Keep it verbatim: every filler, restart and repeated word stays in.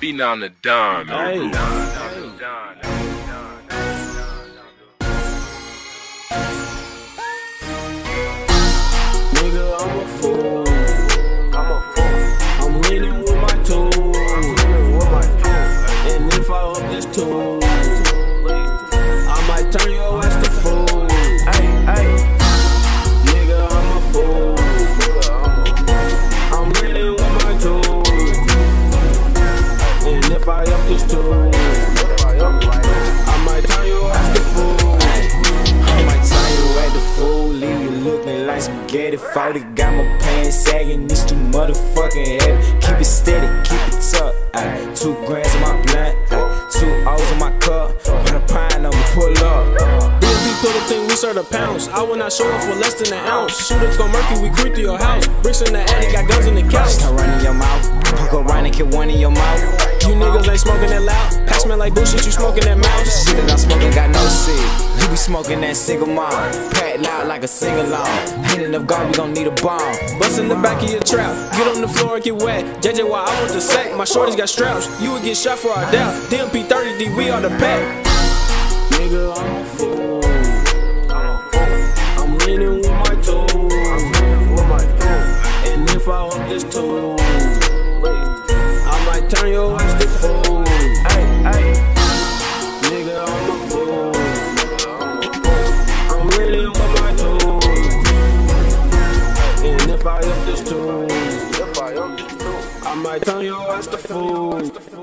Beating on the dime. Nigga, I'm a fool. I'm a fool. I'm leaning with my tool. And if I up this tool, I might turn your ass to fool. Ay, ay. If I up this tool, I might tie you at the fool. I might tie you at the fool. Leave you looking like spaghetti. Forty got my pants sagging. It's too motherfucking heavy. Keep it steady, keep it tucked. Ay, two grams in my blunt. Ay, two O's in my cup. When a pine on me, pull up. D M P throw the thing, we serve the pounds. I will not show up for less than an ounce. Shooters go murky, we creep through your house. Bricks in the attic, got guns in the couch. Start running your mouth. Poke around and get one in your mouth. You niggas ain't smoking that loud. Pass me like bullshit, you smoking that mouth. Shit that I'm smoking got no seed. You be smoking that single mom. Pat loud like a sing-along. Ain't enough guard, we gon' need a bomb. Bust in the back of your trap. Get on the floor and get wet. J J, while I was the sack, my shorties got straps. You would get shot for our doubt. D M P thirty D, we are the pack. Nigga, I'm a fool. I'm leaning with my tool. And if I up this tool, turn your ass to fool. Ay, ay. Nigga, I'm a fool. I'm really on my tool. And if I up this tool, I might turn your ass to fool.